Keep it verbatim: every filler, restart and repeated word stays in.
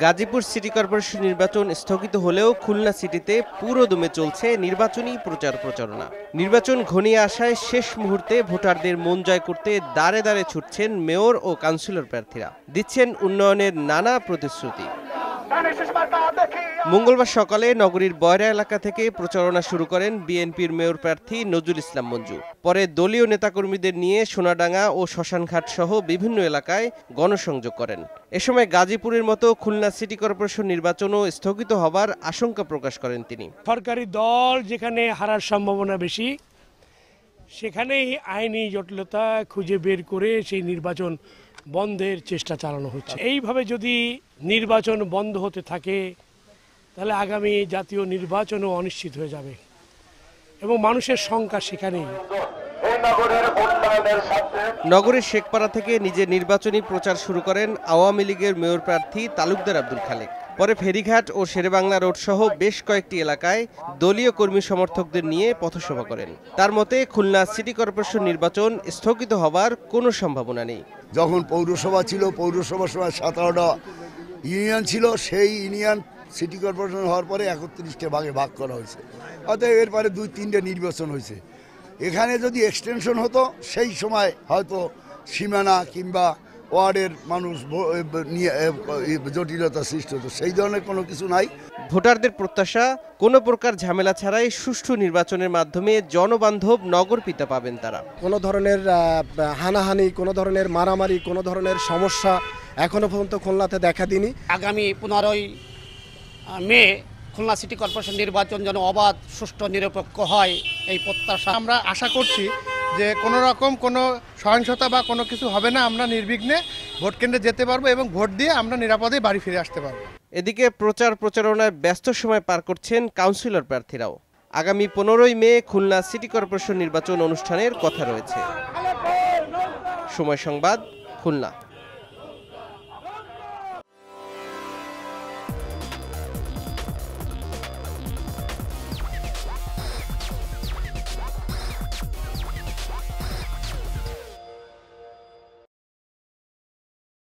Ghazipur city corporation निर्वाचन स्थगित होलेও खुलना सिटीते पुरोदमे चलছে নির্বাচনী প্রচার প্রচারণা। নির্বাচন ঘনিয়ে আসায় শেষ মুহূর্তে ভোটারদের মন জয় করতে দাঁড়ে দাঁড়ে ছুটছেন মেয়র ও কাউন্সিলর প্রার্থীরা, দিচ্ছেন উন্নয়নের নানা প্রতিশ্রুতি। मंगलवार सकाले नगरीर बयरा एलाका थेके प्रचारणा शुरू करें बीएनपीर मेयर प्रार्थी नजरुल इस्लाम मंजू। परे दलीय नेताकर्मीदेर निये सोनाडांगा और शशान घाट सह विभिन्न एलाकाय गणसंयोग करें। ए समय गाजीपुरेर मतो खुलना सिटी करपोरेशन निर्वाचनও स्थगित हवार आशंका प्रकाश करें तिनि। सरकारी दल जेखाने हारार सम्भावना बेशी सेखानेই আইনি জটিলতা খুঁজে বের করে সেই নির্বাচন বন্ধের চেষ্টা চালানো হচ্ছে। এইভাবে যদি নির্বাচন বন্ধ হতে থাকে তাহলে আগামী জাতীয় নির্বাচনও অনিশ্চিত হয়ে যাবে এবং মানুষের সংখ্যা সেখানেই। नगरेर शेखपाड़ा थेके निजे निर्वाचनी प्रचार शुरू करें आवामी लीगेर मेयर प्रार्थी तालुकदार आब्दुल खालेक। परे फेरिघाट और शेरेबाङ्गला रोड सह बेश कयेकटी एलाकाय दलीय कर्मी समर्थकदेर निये पथसभा करें। तार मते खुलना सिटी करपोरेशन निर्वाचन स्थगित हवार कोनो सम्भावना नेই। जखन पौरसभा छिलो पौरसभार समय सत्रहटा ইউনিয়ন ছিল, সেই ইউনিয়ন সিটি করপোরেশন হওয়ার পরে একত্রিশটা ভাগে ভাগ করা হয়েছে। অতএব এরপরে দুই তিনটা নির্বাচন হয়েছে। এখানে যদি এক্সটেনশন হতো সেই সময় হয়তো সীমানা কিংবা ওয়ার্ডের মানুষ নিয়ে জটিলতা সৃষ্টি হতো, সেই ধরনের কোনো কিছু নাই। ভোটারদের প্রত্যাশা কোনো প্রকার ঝামেলা ছাড়াই সুষ্ঠু নির্বাচনের মাধ্যমে জনবান্ধব নগর পিতা পাবেন তারা। কোনো ধরনের হানাহানি, কোনো ধরনের মারামারি, কোনো ধরনের সমস্যা এখনো পর্যন্ত খুলনাতে দেখা দিনি। আগামী পনেরোই মে খুলনা সিটি করপোরেশন নির্বাচন যেন অবাধ সুষ্ঠু নিরপেক্ষ হয় এই প্রত্যাশা। আমরা আশা করছি যে কোনো রকম কোনো সহিংসতা বা কোনো কিছু হবে না, আমরা নির্বিঘ্নে ভোট কেন্দ্রে যেতে পারবো এবং ভোট দিয়ে আমরা নিরাপদে বাড়ি ফিরে আসতে পারবো। এদিকে প্রচার প্রচারণায় ব্যস্ত সময় পার করছেন কাউন্সিলর প্রার্থীরাও। আগামী পনেরোই মে খুলনা সিটি করপোরেশন নির্বাচন অনুষ্ঠানের কথা রয়েছে। সময় সংবাদ, খুলনা।